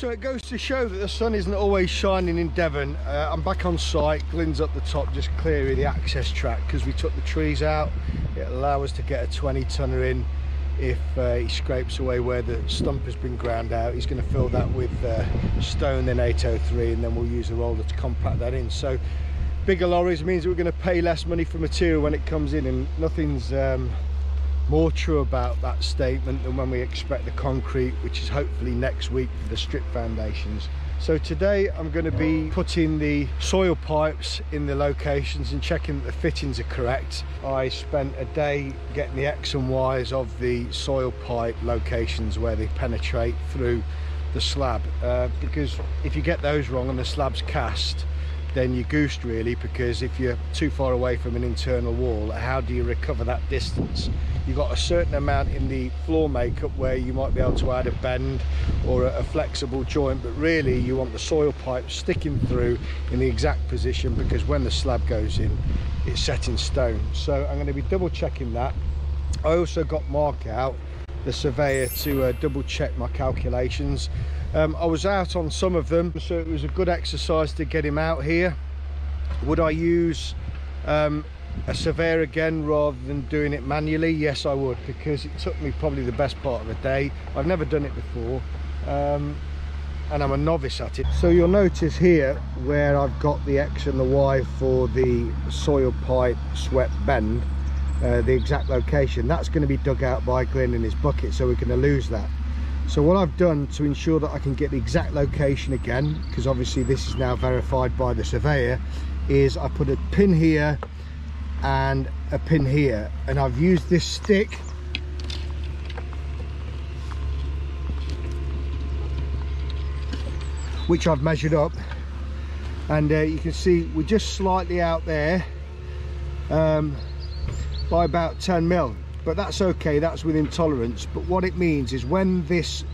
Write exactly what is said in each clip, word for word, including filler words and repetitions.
So it goes to show that the sun isn't always shining in Devon. Uh, I'm back on site. Glyn's up the top just clearing the access track because we took the trees out. It'll allow us to get a twenty tonner in if uh, he scrapes away where the stump has been ground out. He's going to fill that with uh, stone, then eight oh three, and then we'll use the roller to compact that in. So bigger lorries means that we're going to pay less money for material when it comes in, and nothing's um, more true about that statement than when we expect the concrete, which is hopefully next week for the strip foundations. So today I'm going to be putting the soil pipes in the locations and checking that the fittings are correct. I spent a day getting the X and Y's of the soil pipe locations where they penetrate through the slab, uh, because if you get those wrong and the slab's cast, then you're goosed really, because if you're too far away from an internal wall, how do you recover that distance? You've got a certain amount in the floor makeup where you might be able to add a bend or a flexible joint, but really you want the soil pipe sticking through in the exact position, because when the slab goes in, it's set in stone. So I'm going to be double checking that. I also got Mark out, the surveyor, to uh, double check my calculations. Um, I was out on some of them, so it was a good exercise to get him out here. Would I use um, a surveyor again rather than doing it manually? Yes, I would, because it took me probably the best part of the day. I've never done it before, um, and I'm a novice at it. So you'll notice here where I've got the X and the Y for the soil pipe swept bend, uh, the exact location. That's going to be dug out by Glyn in his bucket, so we're going to lose that. So what I've done to ensure that I can get the exact location again, because obviously this is now verified by the surveyor, is I put a pin here and a pin here, and I've used this stick which I've measured up, and uh, you can see we're just slightly out there um, by about ten mil. But that's okay, that's within tolerance. But what it means is when this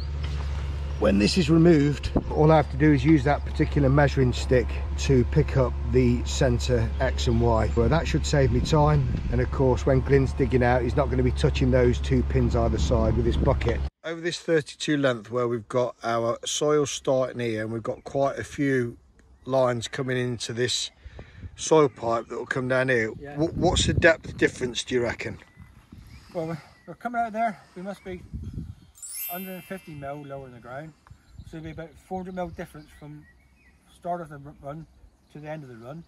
when this is removed, all I have to do is use that particular measuring stick to pick up the center X and Y. Well, that should save me time, and of course when Glyn's digging out, he's not going to be touching those two pins either side with his bucket. Over this thirty-two length where we've got our soil starting here, and we've got quite a few lines coming into this soil pipe that will come down here. Yeah. What's the depth difference, do you reckon? Well, we're coming out of there, we must be one hundred fifty mil lower than the ground, so it'll be about four hundred mil difference from start of the run to the end of the run.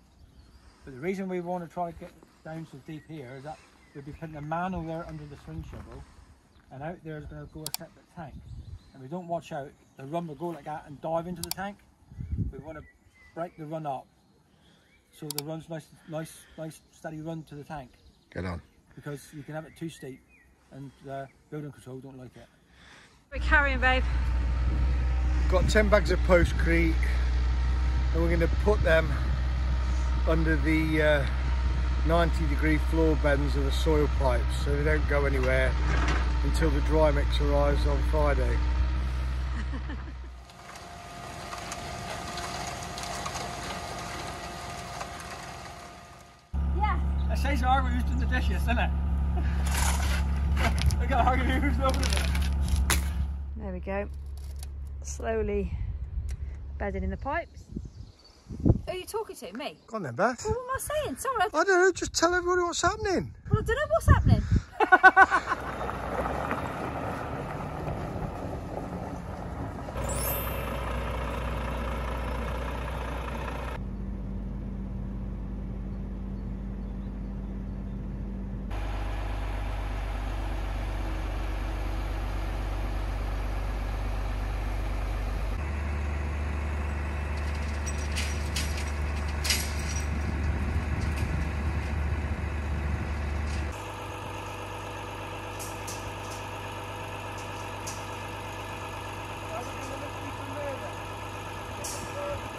But the reason we want to try to get down so deep here is that we'll be putting a manhole there under the swing shovel, and out there is going to go a separate tank. And we don't watch out, the run will go like that and dive into the tank. We want to break the run up, so the run's nice, nice, nice steady run to the tank. Get on. Because you can have it too steep, and uh, building control don't like it. We're carrying, babe. We've got ten bags of Postcrete, and we're going to put them under the uh, ninety degree floor bends of the soil pipes, so they don't go anywhere until the dry mix arrives on Friday. It says our we're used to the dishes, isn't it? Look at how you're used over it. There we go. Slowly bedding in the pipes. Who are you talking to? Me? Go on then, Beth. Well, what am I saying? Sorry. I don't know, just tell everybody what's happening. Well, I don't know what's happening.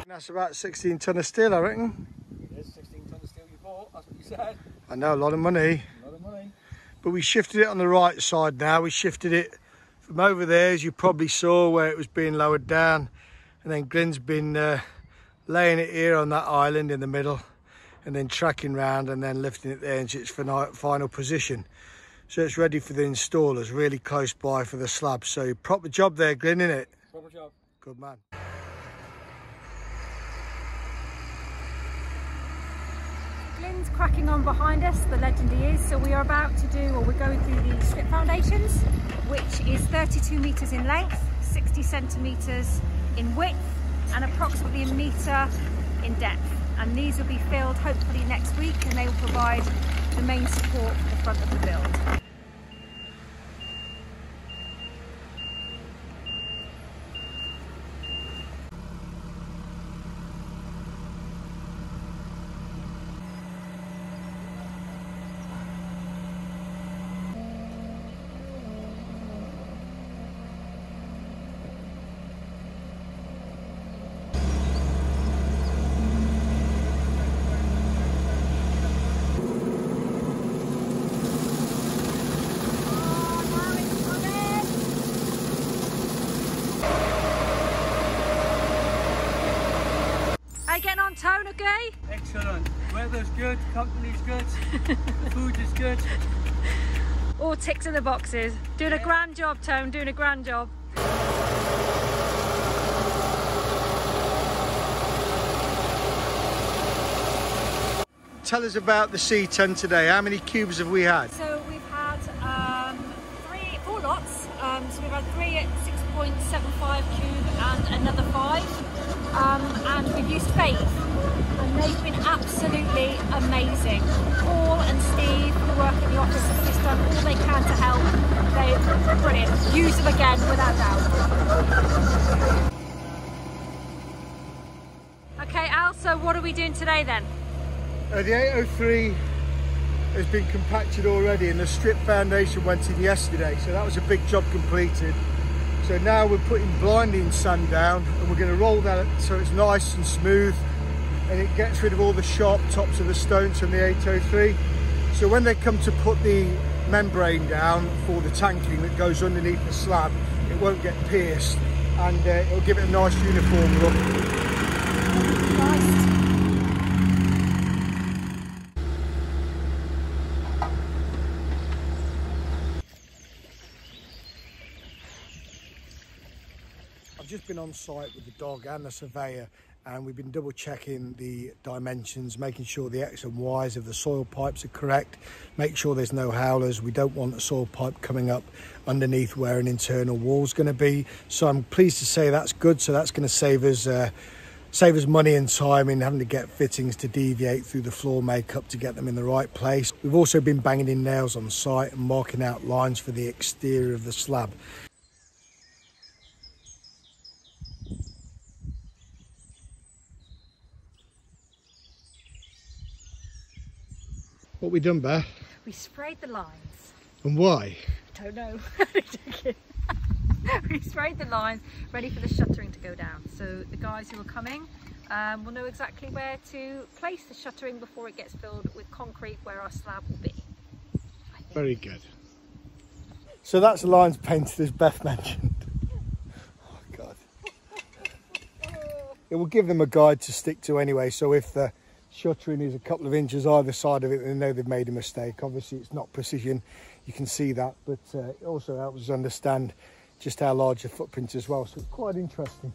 That's about sixteen tonne of steel, I reckon. It is sixteen tonne of steel you bought, that's what you said. I know, a lot of money. A lot of money. But we shifted it on the right side now. We shifted it from over there, as you probably saw, where it was being lowered down. And then Glyn's been uh, laying it here on that island in the middle, and then tracking round and then lifting it there into its final position. So it's ready for the installers, really close by for the slab. So proper job there, Glyn, innit? Proper job. Good man. Glyn's cracking on behind us, the legend he is. So we are about to do, or we're going through the strip foundations, which is thirty-two metres in length, sixty centimetres in width, and approximately a metre in depth. And these will be filled hopefully next week, and they will provide the main support for the front of the build. Getting on town, okay? Excellent. Weather's good, company's good, the food is good. All ticks in the boxes. Doing yeah. a grand job, Tone, doing a grand job. Tell us about the sea tent today. How many cubes have we had? So we've had um, three, four lots. Um, so we've had three at six point seven five cube and another five. Um, and we've used Faith, and they've been absolutely amazing. Paul and Steve, who work in the office, have just done all they can to help. They're brilliant. Use them again, without doubt. Okay, Al, so what are we doing today then? Uh, the eight oh three has been compacted already, and the strip foundation went in yesterday, so that was a big job completed. So now we're putting blinding sand down, and we're going to roll that so it's nice and smooth, and it gets rid of all the sharp tops of the stones from the eight oh three. So when they come to put the membrane down for the tanking that goes underneath the slab, it won't get pierced, and uh, it'll give it a nice uniform look. Nice. Just been on site with the dog and the surveyor, and we've been double checking the dimensions, making sure the X and Y's of the soil pipes are correct. Make sure there's no howlers. We don't want a soil pipe coming up underneath where an internal wall's going to be. So I'm pleased to say that's good. So that's going to save us uh, save us money and time in having to get fittings to deviate through the floor makeup to get them in the right place. We've also been banging in nails on site and marking out lines for the exterior of the slab. What we done, Beth? We sprayed the lines. And why? I don't know. We sprayed the lines, ready for the shuttering to go down. So the guys who are coming um, will know exactly where to place the shuttering before it gets filled with concrete, where our slab will be. Very good. So that's the lines painted, as Beth mentioned. Oh God. It will give them a guide to stick to anyway. So if the shuttering is a couple of inches either side of it, they know they've made a mistake. Obviously it's not precision, you can see that, but uh, it also helps us understand just how large the footprint is as well, so it's quite interesting.